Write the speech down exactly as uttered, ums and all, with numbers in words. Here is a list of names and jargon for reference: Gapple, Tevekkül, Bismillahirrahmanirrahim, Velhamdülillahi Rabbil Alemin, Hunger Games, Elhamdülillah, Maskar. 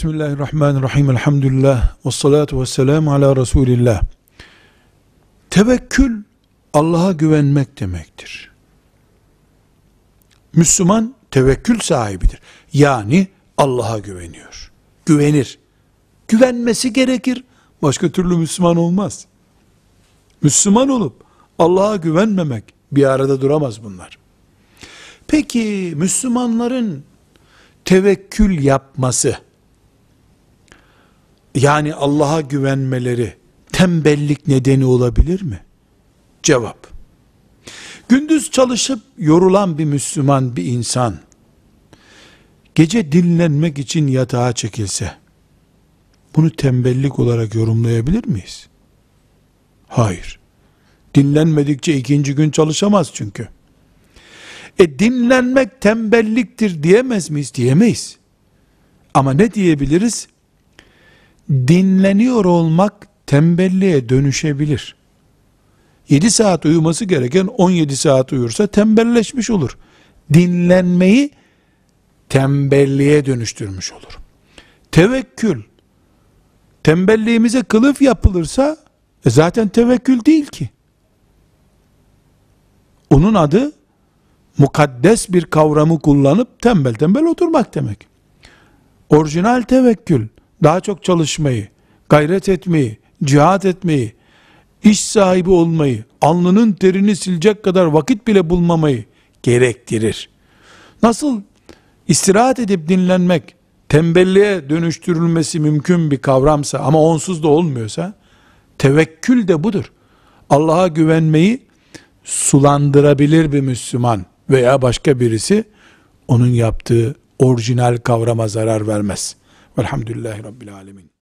Bismillahirrahmanirrahim. Elhamdülillah. Vessalatu vesselamu ala Resulillah. Tevekkül Allah'a güvenmek demektir. Müslüman tevekkül sahibidir. Yani Allah'a güveniyor. Güvenir. Güvenmesi gerekir. Başka türlü Müslüman olmaz. Müslüman olup Allah'a güvenmemek, bir arada duramaz bunlar. Peki Müslümanların tevekkül yapması, yani Allah'a güvenmeleri tembellik nedeni olabilir mi? Cevap: gündüz çalışıp yorulan bir Müslüman, bir insan, gece dinlenmek için yatağa çekilse, bunu tembellik olarak yorumlayabilir miyiz? Hayır. Dinlenmedikçe ikinci gün çalışamaz çünkü. E dinlenmek tembelliktir diyemez miyiz? Diyemeyiz. Ama ne diyebiliriz? Dinleniyor olmak tembelliğe dönüşebilir. yedi saat uyuması gereken on yedi saat uyursa tembelleşmiş olur. Dinlenmeyi tembelliğe dönüştürmüş olur. Tevekkül, tembelliğimize kılıf yapılırsa e zaten tevekkül değil ki. Onun adı mukaddes bir kavramı kullanıp tembel tembel oturmak demek. Orijinal tevekkül, daha çok çalışmayı, gayret etmeyi, cihat etmeyi, iş sahibi olmayı, alnının terini silecek kadar vakit bile bulmamayı gerektirir. Nasıl istirahat edip dinlenmek tembelliğe dönüştürülmesi mümkün bir kavramsa ama onsuz da olmuyorsa, tevekkül de budur. Allah'a güvenmeyi sulandırabilir bir Müslüman veya başka birisi, onun yaptığı orijinal kavrama zarar vermez. Velhamdülillahi Rabbil Alemin.